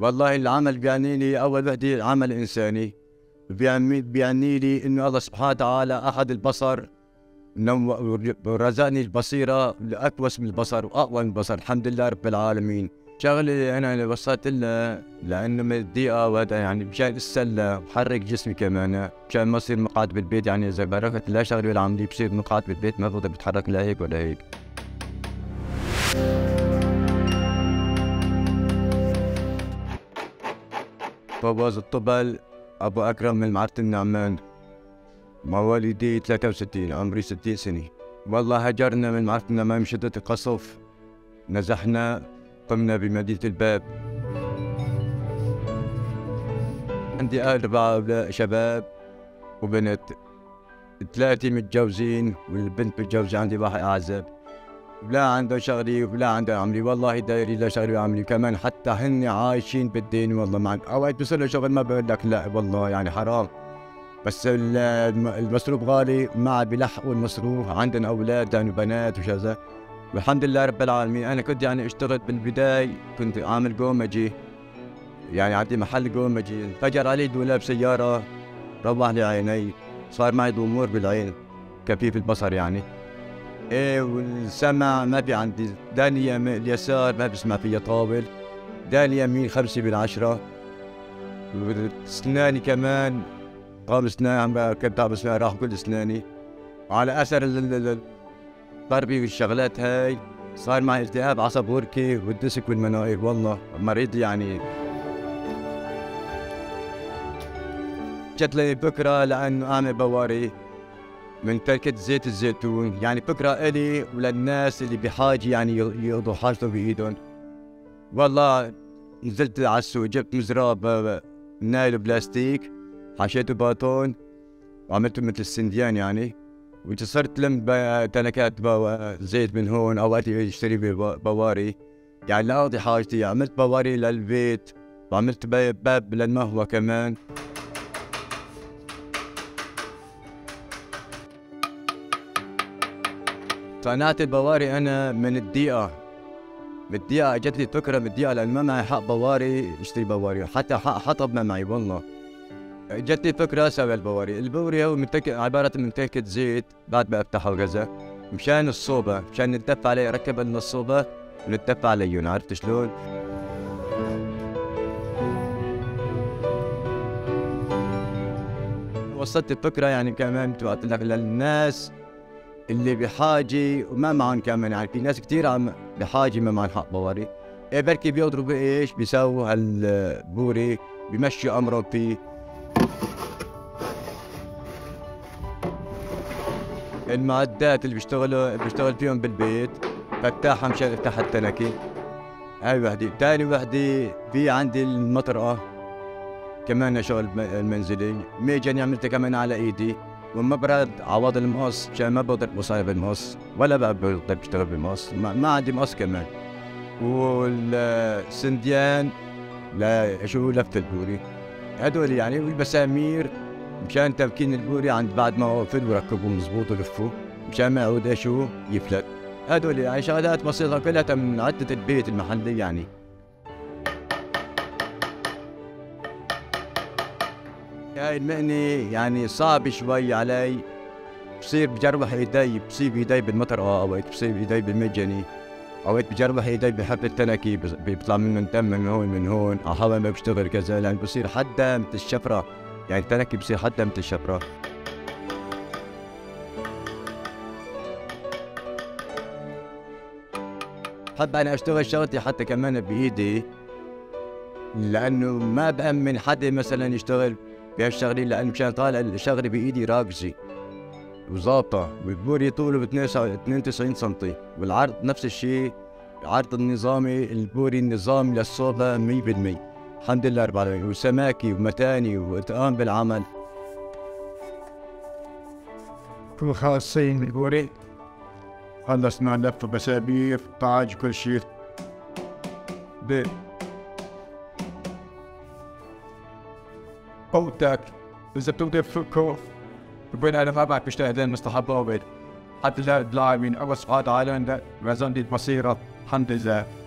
والله العمل بيعني لي اول وحده عمل انساني، بيعني لي انه الله سبحانه وتعالى احد البصر، رزقني البصيره لاكوس من البصر واقوى من البصر، الحمد لله رب العالمين. شغله انا وصلت لها لانه من الدقيقه وهذا يعني مشان السله بحرك جسمي كمان، مشان ما اصير مقعد بالبيت، يعني اذا بركت لا شغله ولا عملي بصير مقعد بالبيت ما بقدر بتحرك لا هيك ولا هيك. فواز الطبل ابو اكرم من معرة النعمان، مواليدي 63 عمري 60 سنه. والله هجرنا من معرة النعمان من شدة القصف، نزحنا قمنا بمدينة الباب. عندي 4 أبناء شباب وبنت، 3 متجوزين والبنت متجوزة، عندي واحد أعزب، لا عنده شغلي ولا عنده عملي، والله دايري لا شغلي ولا عملي كمان، حتى هن عايشين بالدين. والله ما أوقات بصير له شغل ما بقول لك لا والله يعني حرام، بس المصروف غالي ما عاد بيلحقوا المصروف، عندنا أولاد يعني بنات وكذا. والحمد لله رب العالمين. انا كنت يعني اشتغلت بالبدايه، كنت عامل قومجي، يعني عندي محل قومجي، انفجر علي دولاب سياره، روح لي عيني، صار معي ضمور بالعين، كفيف البصر يعني. ايه والسمع ما في عندي، داني اليسار ما بسمع فيها طاول، داني يمين 5/10، اسناني كمان طاب اسناني، كنت طاب اسناني راح كل اسناني، وعلى اثر ضربي والشغلات هاي صار معي التهاب عصب غركي والدسك والمناير، والله مريض يعني. جت لي فكرة لأنه أعمل بواري من تركة زيت الزيتون، يعني فكرة إلي وللناس اللي بحاجة يعني يقضوا حاجتهم بإيدهم. والله نزلت على السوق، جبت مزراب نايل بلاستيك، حشيته باطون وعملته مثل السنديان يعني، وصرت لم تنكات زيت من هون، اوقات اشتري بواري يعني لاقضي حاجتي. عملت بواري للبيت وعملت باب للمهوى كمان. صنعت البواري انا من الدقيقه، اجت لي فكره من الدقيقه، لان ما معي حق بواري اشتري بواري، حتى حق حطب ما معي. والله جتني فكرة اسوي البوري. البوري هو عبارة من تركة زيت بعد ما افتحه وكذا، مشان الصوبة، مشان نتدفى عليه، ركب لنا الصوبة ونتدفى عليهم، عرفت شلون؟ وصلت الفكرة يعني كمان مثل ما قلت لك للناس اللي بحاجة وما معهم كمان، يعني في ناس كثير بحاجة ما معهم حق بوري، إيه بركي بيضربوا ايش؟ بيسووا هالبوري، بيمشوا امرهم فيه. المعدات اللي بيشتغل فيهم بالبيت، فتاحة مشان افتح التنكي، هاي وحدة. ثاني وحدة في عندي المطرقة كمان شغل المنزلي، ميجاني عملتها كمان على ايدي، والمبرد عوض المقص مشان ما بقدر بصايب المقص، ولا بقدر بشتغل بالمقص، ما عندي مقص كمان. والسنديان شو لفت البوري، هدول يعني. والبسامير مشان تمكين البوري عند بعد ما هو فل وركبوه مضبوط ولفوه مشان ما يعود شو يفلت. هدول يعني شغلات بسيطة كلها من عدة البيت المحلي يعني. هاي المهنة يعني صعبة شوي علي، بصير بجربح ايدي، بصيب ايدي بالمطرقة، اوقات بصيب ايدي بالمجني، اوقات بجربح ايدي بحبل التنكي بيطلع منه دم من هون احاول ما بشتغل كذا، لان بصير حدا مثل الشفرة، يعني التنكي بصير حدا مثل الشفرة. بحب انا اشتغل شغلتي حتى كمان بايدي، لانه ما بامن حدا مثلا يشتغل بهالشغلة، لانه مشان طالع الشغلة بايدي راكزة وظابطة، والبوري طوله 92 سم، والعرض نفس الشيء، عرض النظامي، البوري النظامي للصوبة 100%، الحمد لله رب العالمين. وسماكي ومتاني واتقان بالعمل. شو خالصين البوري؟ خلصنا لف بسابير، طعاج، كل شيء. قوتك إذا بتقدر تفكه ربنا، انا ما بعرف اشتغل هذين مستحبه ابد، الحمد لله رب العالمين، الله سبحانه وتعالى رزقني البصيره، الحمد لله.